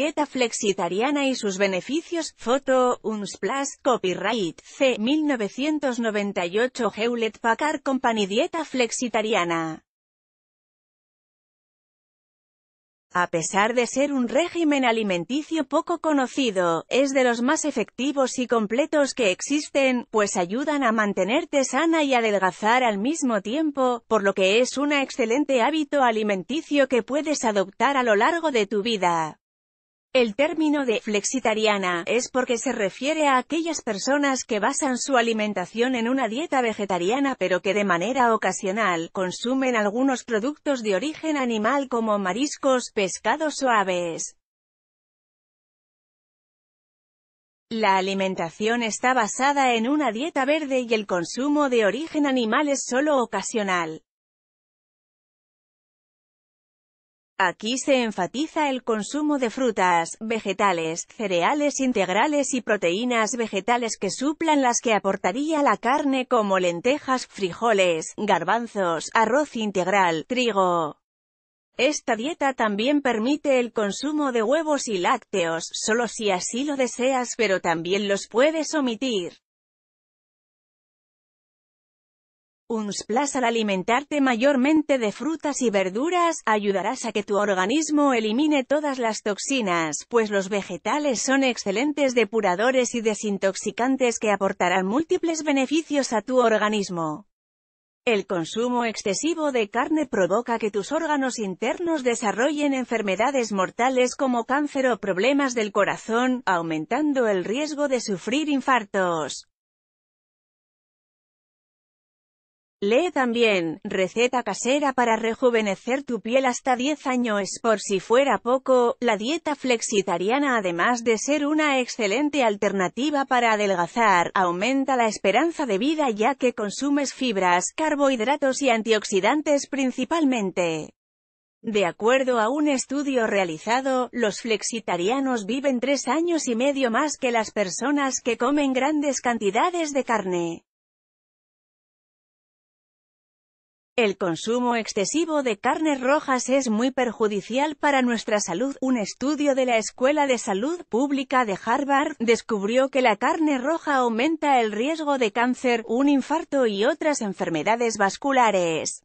dieta flexitariana y sus beneficios, foto, UNSPLAS, copyright, C. 1998 Hewlett-Packard Company Dieta flexitariana. A pesar de ser un régimen alimenticio poco conocido, es de los más efectivos y completos que existen, pues ayudan a mantenerte sana y adelgazar al mismo tiempo, por lo que es un excelente hábito alimenticio que puedes adoptar a lo largo de tu vida. El término de flexitariana es porque se refiere a aquellas personas que basan su alimentación en una dieta vegetariana pero que de manera ocasional consumen algunos productos de origen animal como mariscos, pescados o aves. La alimentación está basada en una dieta verde y el consumo de origen animal es solo ocasional. Aquí se enfatiza el consumo de frutas, vegetales, cereales integrales y proteínas vegetales que suplan las que aportaría la carne como lentejas, frijoles, garbanzos, arroz integral, trigo. Esta dieta también permite el consumo de huevos y lácteos, solo si así lo deseas, pero también los puedes omitir. UNSPLAS: al alimentarte mayormente de frutas y verduras, ayudarás a que tu organismo elimine todas las toxinas, pues los vegetales son excelentes depuradores y desintoxicantes que aportarán múltiples beneficios a tu organismo. El consumo excesivo de carne provoca que tus órganos internos desarrollen enfermedades mortales como cáncer o problemas del corazón, aumentando el riesgo de sufrir infartos. Lee también, receta casera para rejuvenecer tu piel hasta 10 años por si fuera poco. La dieta flexitariana, además de ser una excelente alternativa para adelgazar, aumenta la esperanza de vida ya que consumes fibras, carbohidratos y antioxidantes principalmente. De acuerdo a un estudio realizado, los flexitarianos viven 3 años y medio más que las personas que comen grandes cantidades de carne. El consumo excesivo de carnes rojas es muy perjudicial para nuestra salud. Un estudio de la Escuela de Salud Pública de Harvard descubrió que la carne roja aumenta el riesgo de cáncer, un infarto y otras enfermedades vasculares.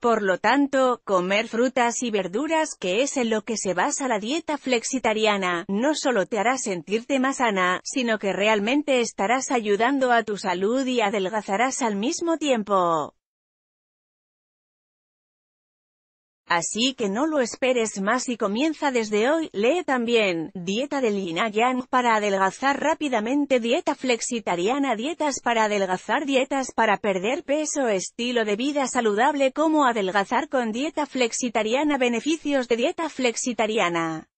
Por lo tanto, comer frutas y verduras, que es en lo que se basa la dieta flexitariana, no solo te hará sentirte más sana, sino que realmente estarás ayudando a tu salud y adelgazarás al mismo tiempo. Así que no lo esperes más y comienza desde hoy. Lee también, dieta de Lina Yang para adelgazar rápidamente, dieta flexitariana, dietas para adelgazar, dietas para perder peso, estilo de vida saludable, cómo adelgazar con dieta flexitariana, beneficios de dieta flexitariana.